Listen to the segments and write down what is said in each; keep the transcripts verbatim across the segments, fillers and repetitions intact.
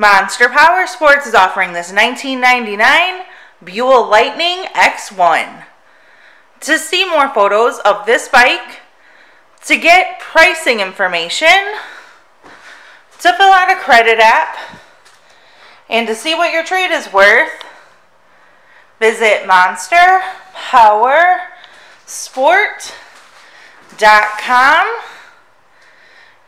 Monster Powersports is offering this nineteen ninety-nine Buell Lightning X one. To see more photos of this bike, to get pricing information, to fill out a credit app, and to see what your trade is worth, visit monster powersport dot com.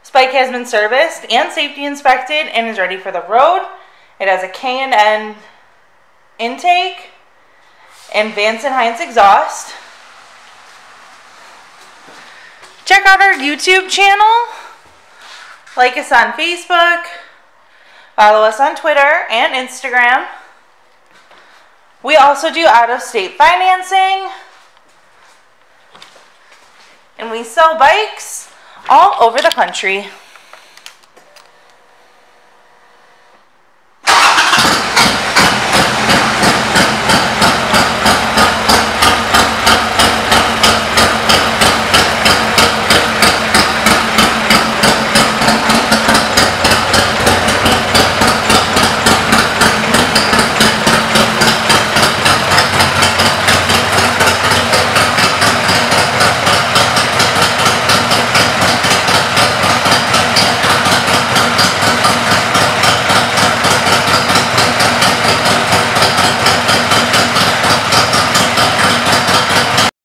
This bike has been serviced and safety inspected and is ready for the road. It has a K and N intake and Vance and Hines exhaust. Check out our YouTube channel. Like us on Facebook. Follow us on Twitter and Instagram. We also do out-of-state financing. And we sell bikes all over the country.